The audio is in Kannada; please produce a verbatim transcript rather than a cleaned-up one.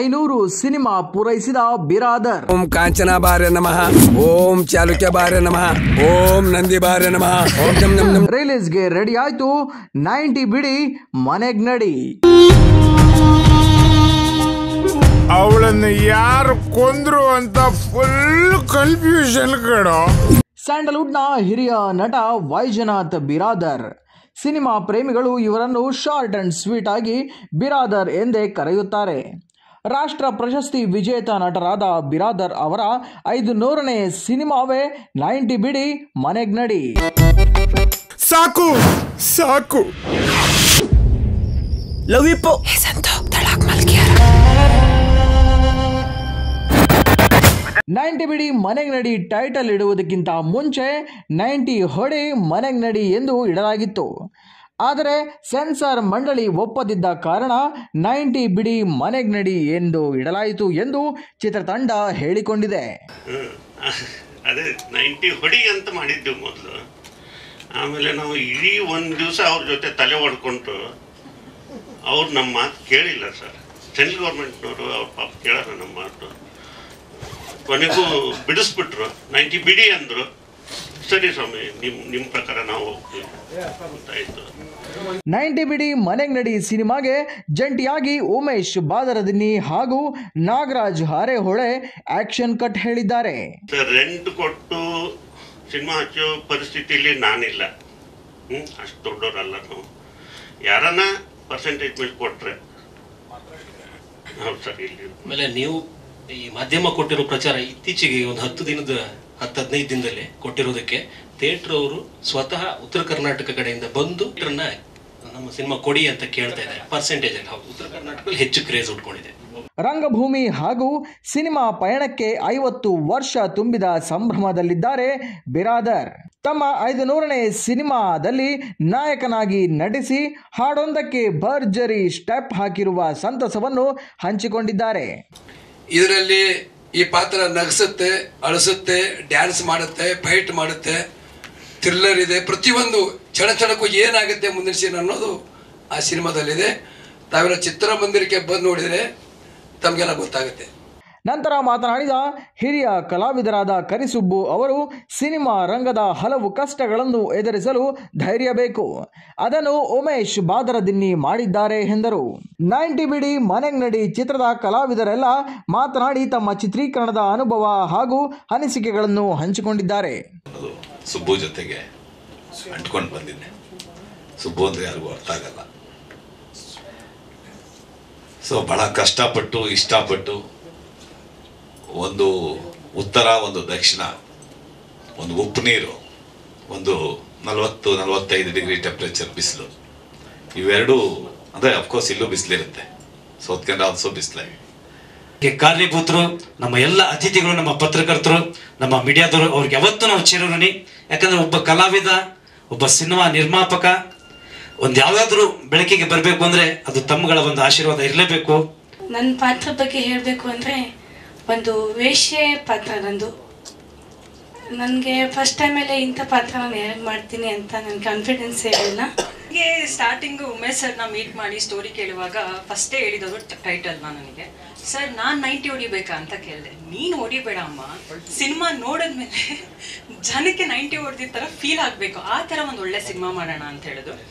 ಐನೂರು ಸಿನಿಮಾ ಪೂರೈಸಿದ ಬಿರಾದರ್. ಓಂ ಕಾಂಚನ ಬಾರ್ಯ ನಮಃ, ಓಂ ಚಾಲುಕ್ಯ ಬಾರ್ಯ ನಮಃ, ಓಂ ನಂದಿ ಬಾರ್ಯ ನಮಃ. ರಿಲೀಸ್ ಗೆ ರೆಡಿ ಆಯ್ತು ನೈಂಟಿ ಬಿಡಿ ಮನೆಗ್ ನಡಿ. ಅವಳನ್ನು ಯಾರು ಕೊಂದ್ರು ಅಂತ ಫುಲ್ ಕನ್ಫ್ಯೂಷನ್ ಕಣೋ. ಸ್ಯಾಂಡಲ್ವುಡ್ ನ ಹಿರಿಯ ನಟ ವೈಜನಾಥ್ ಬಿರಾದರ್, ಸಿನಿಮಾ ಪ್ರೇಮಿಗಳು ಇವರನ್ನು ಶಾರ್ಟ್ ಅಂಡ್ ಸ್ವೀಟ್ ಆಗಿ ಬಿರಾದರ್ ಎಂದೇ ಕರೆಯುತ್ತಾರೆ. ರಾಷ್ಟ್ರ ಪ್ರಶಸ್ತಿ ವಿಜೇತ ನಟರಾದ ಬಿರಾದರ್ ಅವರ ಐದು ನೂರನೇ ಸಿನಿಮಾವೇ ನೈಂಟಿ ಬಿಡಿ ಮನೆಗ್ ನಡಿ. ಸಾಕು ಸಾಕು ಲವಿಪೋ ನೈಂಟಿ ಬಿಡಿ ಮನೆಗ್ ನಡಿ ಟೈಟಲ್ ಇಡುವುದಕ್ಕಿಂತ ಮುಂಚೆ ನೈಂಟಿ ಹೊಡಿ ಮನೆಗ್ ನಡಿ ಎಂದು ಇಡಲಾಗಿತ್ತು. ಆದರೆ ಸೆನ್ಸಾರ್ ಮಂಡಳಿ ಒಪ್ಪದಿದ್ದ ಕಾರಣ ನೈಂಟಿ ಬಿಡಿ ಮನೆಗ್ ನಡಿ ಎಂದು ಇಡಲಾಯಿತು ಎಂದು ಚಿತ್ರತಂಡ ಹೇಳಿಕೊಂಡಿದೆ. ಅದೇ ನೈಂಟಿ ಹೊಡಿ ಅಂತ ಮಾಡಿದ್ದು ಮೊದಲು. ಆಮೇಲೆ ನಾವು ಇಡೀ ಒಂದು ದಿವಸ ಅವ್ರ ಜೊತೆ ತಲೆ ಹೊಡ್ಕೊಂಡು ಅವ್ರು ನಮ್ಮ ಮಾತು ಕೇಳಿಲ್ಲ ಸರ್. ಸೆಂಟ್ರಲ್ ಗೌರ್ಮೆಂಟ್ನವರು ಅವ್ರ ಪಾಪ ಕೇಳಲ್ಲ ನಮ್ಮ ಮಾತು. ಕೊನೆಗೂ ಬಿಡಿಸ್ಬಿಟ್ರು, ನೈಂಟಿ ಬಿಡಿ ಅಂದರು. ಸರಿ ಸ್ವಾಮಿ, ನಿಮ್ ನಿಮ್ಮ ಪ್ರಕಾರ ನಾವು ಹೋಗ್ತೀವಿ ಅಂತ ಆಯ್ತು. ನೈಂಟಿ ಬಿಡಿ ಮನೆಗ್ ನಡಿ ಸಿನಿಮಾಗೆ ಜಂಟಿಯಾಗಿ ಉಮೇಶ್ ಬಾದರದಿನಿ ಹಾಗೂ ನಾಗರಾಜ್ ಹಾರೆಹೊಳೆ ಆಕ್ಷನ್ ಕಟ್ ಹೇಳಿದ್ದಾರೆ. ರೆಂಟ್ ಕೊಟ್ಟು ಸಿನಿಮಾ ಹಚ್ಚೋ ಪರಿಸ್ಥಿತಿಲಿ ನಾನಿಲ್ಲ. ಹ್ಮ್ ಅಷ್ಟು ದೊಡ್ಡವರಲ್ಲ ನಾವು. ಯಾರನ್ನ ಪರ್ಸೆಂಟೇಜ್ ಮೇಲೆ ಕೊಟ್ರೆ ಸರಿ. ಆಮೇಲೆ ನೀವು ಈ ಮಾಧ್ಯಮ ಕೊಟ್ಟಿರೋ ಪ್ರಚಾರ ಇತ್ತೀಚೆಗೆ ಒಂದು ಹತ್ತು ದಿನದ ಹತ್ತು ಹದಿನೈದು ದಿನದಲ್ಲಿ ಕೊಟ್ಟಿರೋದಕ್ಕೆ ಥಿಯೇಟರ್ ಅವರು ಸ್ವತಃ ಉತ್ತರ ಕರ್ನಾಟಕ ಕಡೆಯಿಂದ ಬಂದು ನಮ್ಮ ಸಿನಿಮಾ ಕೊಡಿ ಅಂತ ಕೇಳ್ತಾ ಇದ್ದಾರೆ. ಪರ್ಸೆಂಟೇಜ್ ಉತ್ತರ ಕರ್ನಾಟಕದಲ್ಲಿ ಹೆಚ್ಚು ಕ್ರೇಜ್ ಉಟ್ಕೊಂಡಿದೆ. ರಂಗಭೂಮಿ ಹಾಗೂ ಸಿನಿಮಾ ಪಯಣಕ್ಕೆ ಐವತ್ತು ವರ್ಷ ತುಂಬಿದ ಸಂಭ್ರಮದಲ್ಲಿದ್ದಾರೆ ಬಿರಾದರ್. ತಮ್ಮ ಐದು ನೂರನೇ ಸಿನಿಮಾದಲ್ಲಿ ನಾಯಕನಾಗಿ ನಟಿಸಿ ಹಾಡೊಂದಕ್ಕೆ ಭರ್ಜರಿ ಸ್ಟೆಪ್ ಹಾಕಿರುವ ಸಂತಸವನ್ನು ಹಂಚಿಕೊಂಡಿದ್ದಾರೆ. ಇದರಲ್ಲಿ ಈ ಪಾತ್ರ ನಗಿಸುತ್ತೆ, ಅಳಿಸುತ್ತೆ, ಡ್ಯಾನ್ಸ್ ಮಾಡುತ್ತೆ, ಫೈಟ್ ಮಾಡುತ್ತೆ, ಥ್ರಿಲ್ಲರ್ ಇದೆ, ಪ್ರತಿಯೊಂದು ಕ್ಷಣ ಕ್ಷಣಕ್ಕೂ ಏನಾಗುತ್ತೆ ಮುಂದಿನ ಸೀನ್ ಅನ್ನೋದು ಆ ಸಿನಿಮಾದಲ್ಲಿದೆ. ತಾವೆಲ್ಲ ಚಿತ್ರಮಂದಿರಕ್ಕೆ ಬಂದು ನೋಡಿದರೆ ತಮಗೆಲ್ಲ ಗೊತ್ತಾಗುತ್ತೆ. ನಂತರ ಮಾತನಾಡಿದ ಹಿರಿಯ ಕಲಾವಿದರಾದ ಕರಿಸುಬ್ಬು ಅವರು, ಸಿನಿಮಾ ರಂಗದ ಹಲವು ಕಷ್ಟಗಳನ್ನು ಎದುರಿಸಲು ಧೈರ್ಯ ಬೇಕು, ಅದನ್ನು ಉಮೇಶ್ ಬಾದರದಿನ್ನಿ ಮಾಡಿದ್ದಾರೆ ಎಂದರು. ನೈಂಟಿ ಬಿಡಿ ಮನೆಗ್ ನಡಿ ಚಿತ್ರದ ಕಲಾವಿದರೆಲ್ಲ ಮಾತನಾಡಿ ತಮ್ಮ ಚಿತ್ರೀಕರಣದ ಅನುಭವ ಹಾಗೂ ಅನಿಸಿಕೆಗಳನ್ನು ಹಂಚಿಕೊಂಡಿದ್ದಾರೆ. ಸುಬ್ಬು ಜೊತೆಗೆ ಅಂಟಿಕೊಂಡು ಬಂದಿದ್ದೆ. ಸುಬ್ಬು ಅಂದ್ರೆ ಯಾರಿಗೂ ಅರ್ಥ ಆಗಲ್ಲ. ಸೊ ಬಹಳ ಕಷ್ಟಪಟ್ಟು ಇಷ್ಟಪಟ್ಟು ಒಂದು ಉತ್ತರ, ಒಂದು ದಕ್ಷಿಣ, ಒಂದು ಉಪ್ಪು ನೀರು, ಒಂದು ನಲವತ್ತು ನಲವತ್ತೈದು ಡಿಗ್ರಿ ಟೆಂಪ್ರೇಚರ್ ಬಿಸಿಲು, ಇವೆರಡೂ ಅಂದರೆ ಅಫ್ಕೋರ್ಸ್ ಇಲ್ಲೂ ಬಿಸಿಲಿರುತ್ತೆ, ಸೌತ್ ಕೆನರಾ ಆಲ್ಸೋ ಬಿಸಿಲಾಗಿ ಕಾರ್ಯಭೂತರು ನಮ್ಮ ಎಲ್ಲ ಅತಿಥಿಗಳು, ನಮ್ಮ ಪತ್ರಕರ್ತರು, ನಮ್ಮ ಮೀಡಿಯಾದವರು, ಅವ್ರಿಗೆ ಯಾವತ್ತೂ ನಾವು ಚಿರಋಣಿ. ಯಾಕಂದರೆ ಒಬ್ಬ ಕಲಾವಿದ, ಒಬ್ಬ ಸಿನಿಮಾ ನಿರ್ಮಾಪಕ ಒಂದು ಯಾವುದಾದ್ರೂ ಬೆಳಕಿಗೆ ಬರಬೇಕು ಅಂದರೆ ಅದು ತಮ್ಮಗಳ ಒಂದು ಆಶೀರ್ವಾದ ಇರಲೇಬೇಕು. ನನ್ನ ಪಾತ್ರ ಬಗ್ಗೆ ಹೇಳಬೇಕು ಅಂದರೆ ಒಂದು ವೇಶ್ಯೆ ಪಾತ್ರ ನಂದು. ನನಗೆ ಫಸ್ಟ್ ಟೈಮಲ್ಲೇ ಇಂಥ ಪಾತ್ರ ನಾನು ಹೇಗೆ ಮಾಡ್ತೀನಿ ಅಂತ ನನ್ನ ಕಾನ್ಫಿಡೆನ್ಸ್ ಇರಲಿಲ್ಲ. ನನಗೆ ಸ್ಟಾರ್ಟಿಂಗು ಉಮೇಶ್ ಸರ್ನ ಮೀಟ್ ಮಾಡಿ ಸ್ಟೋರಿ ಕೇಳುವಾಗ ಫಸ್ಟೇ ಹೇಳಿದವರು ಟೈಟಲ್ವಾ ನನಗೆ. ಸರ್ ನಾನು ನೈಂಟಿ ಹೊಡಿಬೇಕಾ ಅಂತ ಕೇಳಿದೆ. ನೀನು ಹೊಡಿಬೇಡ ಅಮ್ಮ, ಸಿನಿಮಾ ನೋಡಿದ್ಮೇಲೆ ಜನಕ್ಕೆ ನೈಂಟಿ ಹೊಡೆದಿದ್ದ ಥರ ಫೀಲ್ ಆಗಬೇಕು, ಆ ಥರ ಒಂದು ಒಳ್ಳೆ ಸಿನಿಮಾ ಮಾಡೋಣ ಅಂತ ಹೇಳಿದ್ರು.